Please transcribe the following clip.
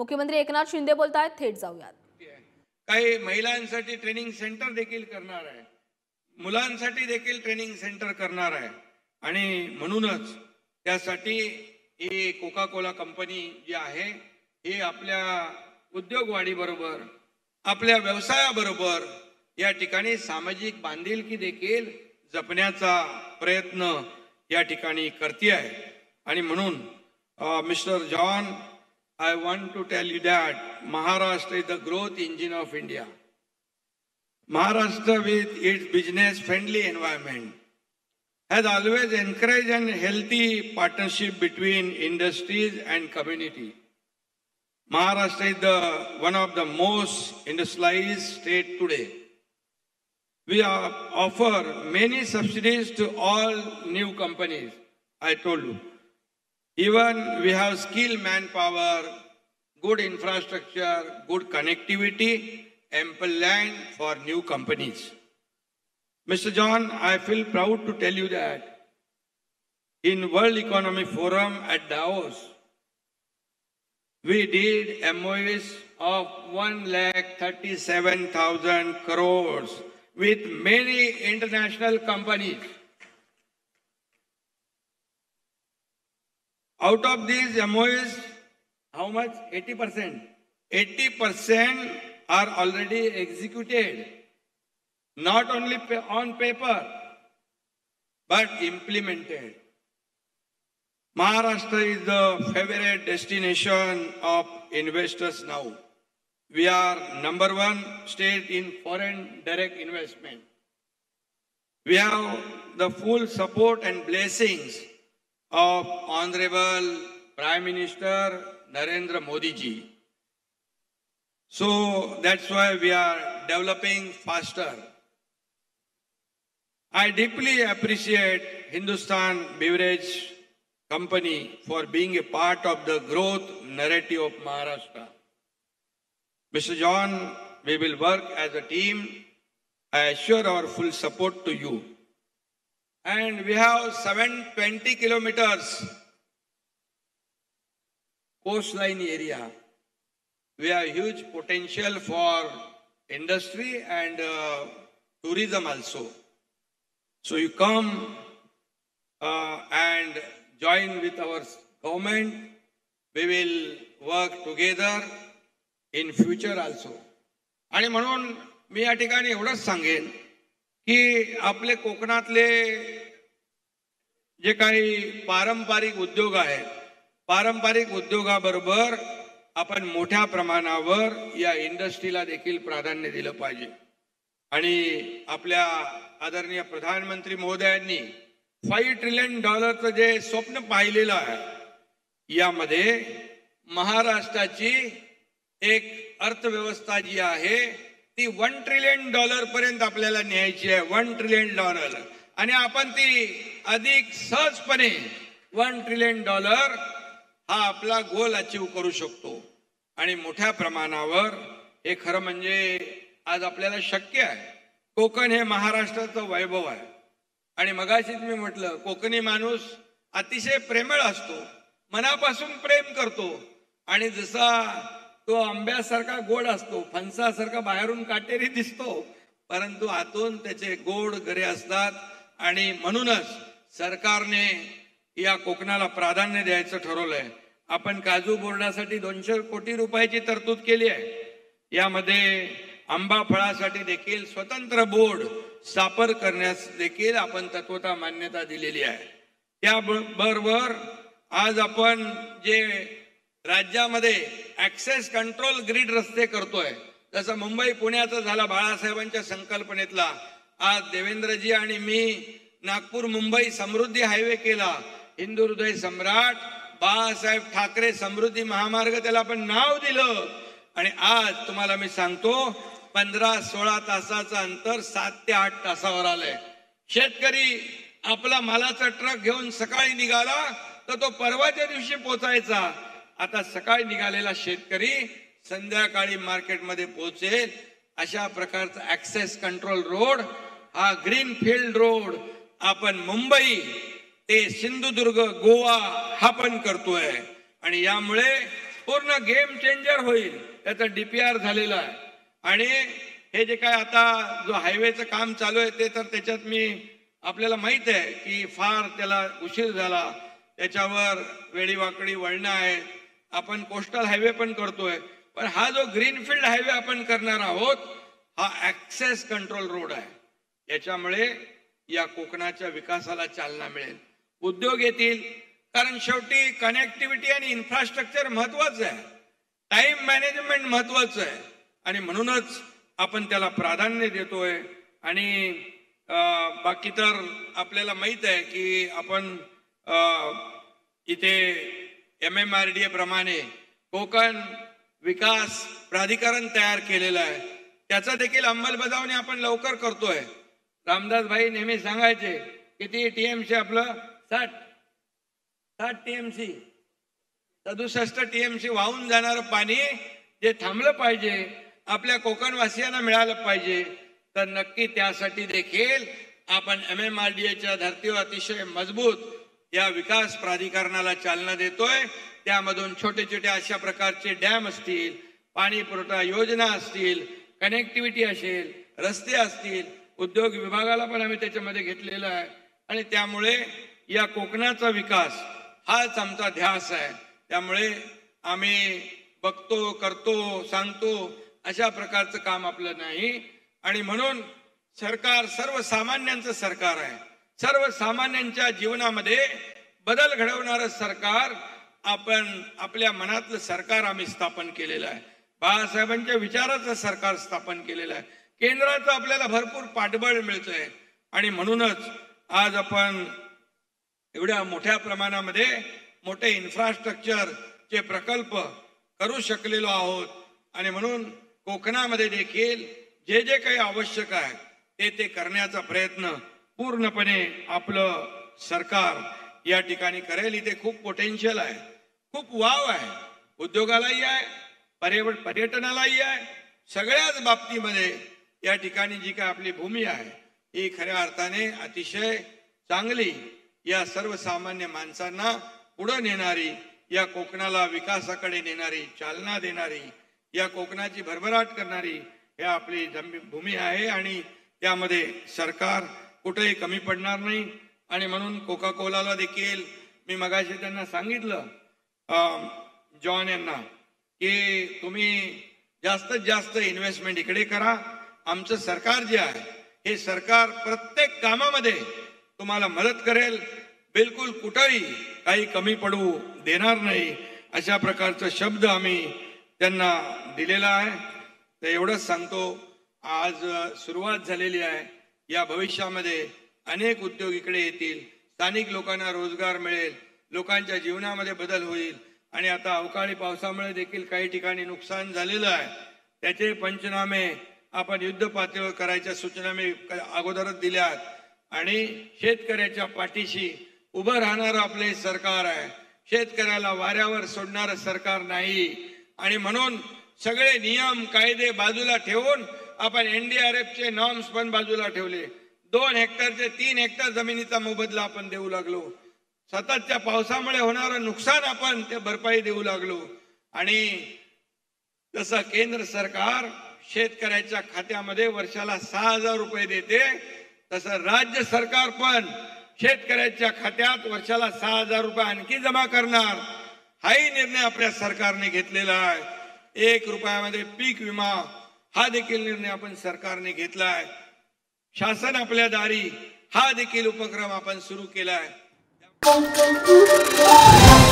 मुख्यमंत्री एकनाथ शिंदे बोलतायत, थेट जाऊयात. काही महिलांसाठी ट्रेनिंग सेंटर देखील करणार आहे, मुलांसाठी देखील ट्रेनिंग सेंटर करणार आहे आणि म्हणूनच त्यासाठी ही कोका कोला कंपनी जी आहे ही आपल्या उद्योगवाढी बरोबर आपल्या व्यवसायाबरोबर या ठिकाणी सामाजिक बांधिलकी देखील जपण्याचा प्रयत्न या ठिकाणी करते आहे आणि म्हणून mister John, I want to tell you that Maharashtra is the growth engine of India. Maharashtra, with its business-friendly environment, has always encouraged a healthy partnership between industries and community. Maharashtra is one of the most industrialized states today. We offer many subsidies to all new companies, I told you. Even we have skilled manpower, good infrastructure, good connectivity, ample land for new companies. Mr. John, I feel proud to tell you that in World Economic Forum at Davos, we did MOUs of 1,37,000 crores with many international companies. Out of these MOUs, how much? 80%. 80% are already executed, not only on paper, but implemented. Maharashtra is the favorite destination of investors now. We are #1 state in foreign direct investment. We have the full support and blessings of Honorable Prime Minister Narendra Modi ji. So that's why we are developing faster. I deeply appreciate Hindustan Beverage Company for being a part of the growth narrative of Maharashtra. Mr. John, we will work as a team. I assure our full support to you. And we have 720 kilometers coastline area. We have huge potential for industry and tourism also. So you come and join with our government. We will work together in future also. And म्हणून मी या ठिकाणी एवढंच सांगेन की आपले कोकणातले जे काही पारंपरिक उद्योग आहेत, पारंपरिक उद्योगाबरोबर आपण मोठ्या प्रमाणावर या इंडस्ट्रीला देखील प्राधान्य दिलं पाहिजे आणि आपल्या आदरणीय प्रधानमंत्री महोदयांनी $5 ट्रिलियन जे स्वप्न पाहिलेलं आहे, यामध्ये महाराष्ट्राची एक अर्थव्यवस्था जी आहे ती $1 ट्रिलियन पर्यंत आपल्याला न्यायची आहे. $1 ट्रिलियन आणि आपण ती अधिक सहजपणे $1 ट्रिलियन हा आपला गोल अचीव करू शकतो आणि मोठ्या प्रमाणावर हे खरं म्हणजे आज आपल्याला शक्य आहे. कोकण हे महाराष्ट्राचं वैभव आहे आणि मगाशीच मी म्हटलं कोकणी माणूस अतिशय प्रेमळ असतो, मनापासून प्रेम करतो आणि जसा तो आंब्यासारखा गोड असतो, फणसासारखा बाहेरून काटेरी दिसतो परंतु आतून त्याचे गोड गरे असतात आणि म्हणूनच सरकारने या कोकणाला प्राधान्य द्यायचं ठरवलंय. आपण काजू बोर्डासाठी 200 कोटी रुपयाची तरतूद केली आहे. यामध्ये आंबा फळासाठी देखील स्वतंत्र बोर्ड स्थापन करण्यास देखील आपण तत्वता मान्यता दिलेली आहे. त्याबरोबर आज आपण जे राज्यामध्ये ऍक्सेस कंट्रोल ग्रीड रस्ते करतोय, जसं मुंबई पुण्याचा झाला बाळासाहेबांच्या संकल्पनेतला, आज देवेंद्रजी आणि मी नागपूर-मुंबई-समृद्धी हायवे केला. हिंदू हृदय सम्राट बाळासाहेब ठाकरे समृद्धी महामार्ग त्याला आपण नाव दिलं आणि आज तुम्हाला मी सांगतो 15-16 तासाचं अंतर 7 ते 8 तासावर आलंय. शेतकरी आपला मालाचा ट्रक घेऊन सकाळी निघाला तर तो परवाच्या दिवशी पोहोचायचा, आता सकाळी निघालेला शेतकरी संध्याकाळी मार्केटमध्ये पोहोचेल. अशा प्रकारचा ऍक्सेस कंट्रोल रोड हा ग्रीन फील्ड रोड आपण मुंबई ते सिंधुदुर्ग गोवा हा पण करतोय आणि यामुळे पूर्ण गेम चेंजर होईल त्याचा डीपीआर झालेला आहे आणि हे जे काय आता जो हायवेचं काम चालू आहे ते तर त्याच्यात मी आपल्याला माहित आहे की फार त्याला उशीर झाला त्याच्यावर वेडीवाकडी वळणं आहे आपण कोस्टल हायवे पण करतोय पण हा जो ग्रीनफील्ड हायवे आपण करणार आहोत हा ऍक्सेस कंट्रोल रोड आहे याच्यामुळे या कोकणाच्या विकासाला चालना मिळेल उद्योग येतील कारण शेवटी कनेक्टिव्हिटी आणि इन्फ्रास्ट्रक्चर महत्त्वाचं आहे टाइम मॅनेजमेंट महत्त्वाचं आहे आणि म्हणूनच आपण त्याला प्राधान्य देतोय आणि बाकी तर आपल्याला माहित आहे की आपण इथे एमएमआरडीए प्रमाणे कोकण विकास प्राधिकरण तयार केलेलं आहे त्याचा देखील अंमलबजावणी आपण लवकर करतोय रामदास भाई नेहमी सांगायचे किती टीएमसी आपलं 60 TMC 67 TMC वाहून जाणारं पाणी जे थांबलं पाहिजे आपल्या कोकणवासियांना मिळालं पाहिजे तर नक्की त्यासाठी देखील आपण एमएमआरडीएच्या धर्तीवर अतिशय मजबूत या विकास प्राधिकरणाला चालना देतोय त्यामधून छोटे छोटे अशा प्रकारचे डॅम असतील पाणी पुरवठा योजना असतील कनेक्टिव्हिटी असेल रस्ते असतील उद्योग विभागाला पण आम्ही त्याच्यामध्ये घेतलेलं आहे आणि त्यामुळे या कोकणाचा विकास हाच आमचा ध्यास आहे त्यामुळे आम्ही बघतो करतो सांगतो अशा प्रकारचं काम आपलं नाही आणि म्हणून सरकार सर्वसामान्यांचं सरकार आहे सर्वसामान्यांच्या जीवनामध्ये बदल घडवणारं सरकार आपण आपल्या मनातलं सरकार आम्ही स्थापन केलेलं आहे बाळासाहेबांच्या विचाराचं सरकार स्थापन केलेलं आहे केंद्राचं आपल्याला भरपूर पाठबळ मिळतंय आणि म्हणूनच आज आपण एवढ्या मोठ्या प्रमाणामध्ये मोठे इन्फ्रास्ट्रक्चरचे प्रकल्प करू शकलेलो आहोत आणि म्हणून कोकणामध्ये देखील जे जे काही आवश्यक आहे ते ते करण्याचा प्रयत्न पूर्णपणे आपलं सरकार या ठिकाणी करेल इथे खूप पोटेन्शियल आहे खूप वाव आहे उद्योगालाही आहे पर्यटनालाही आहे सगळ्याच बाबतीमध्ये या ठिकाणी जी काय आपली भूमी आहे ही खऱ्या अर्थाने अतिशय चांगली या सर्वसामान्य माणसांना पुढे नेणारी या कोकणाला विकासाकडे नेणारी चालना देणारी या कोकणाची भरभराट करणारी हे आपली भूमी आहे आणि त्यामध्ये सरकार कुठेही कमी पडणार नाही आणि म्हणून कोका कोलाला देखील मी मगाशी त्यांना सांगितलं जॉन यांना की तुम्ही जास्तीत जास्त इन्व्हेस्टमेंट इकडे करा आमचं सरकार जे आहे हे सरकार प्रत्येक कामामध्ये तुम्हाला मदत करेल बिलकुल कुठेही काही कमी पडू देणार नाही अशा प्रकारचा शब्द आम्ही त्यांना दिलेला आहे ते एवढंच सांगतो आज सुरुवात झालेली आहे या भविष्यामध्ये अनेक उद्योग इकडे येतील स्थानिक लोकांना रोजगार मिळेल लोकांच्या जीवनामध्ये बदल होईल आणि आता अवकाळी पावसामुळे देखील काही ठिकाणी नुकसान झालेलं आहे त्याचे पंचनामे आपण युद्ध पातळीवर करायच्या सूचना मी अगोदरच दिल्या आहेत आणि शेतकऱ्याच्या पाठीशी उभं राहणारं आपले सरकार आहे शेतकऱ्याला वाऱ्यावर सोडणारं सरकार नाही आणि म्हणून सगळे नियम कायदे बाजूला ठेवून आपण एनडीआरएफचे नॉर्म्स पण बाजूला ठेवले 2 हेक्टरचे 3 हेक्टर जमिनीचा मोबदला आपण देऊ लागलो सततच्या पावसामुळे होणारं नुकसान आपण ते भरपाई देऊ लागलो आणि तसं केंद्र सरकार शेतकऱ्याच्या खात्यामध्ये वर्षाला 6,000 रुपये देते तसं राज्य सरकार पण शेतकऱ्याच्या खात्यात वर्षाला 6,000 रुपये आणखी जमा करणार हाही निर्णय आपल्या सरकारने घेतलेला आहे 1 रुपयामध्ये पीक विमा हा देखील निर्णय आपण सरकारने घेतला आहे शासन आपल्या दारी हा देखील उपक्रम आपण सुरू केला आहे।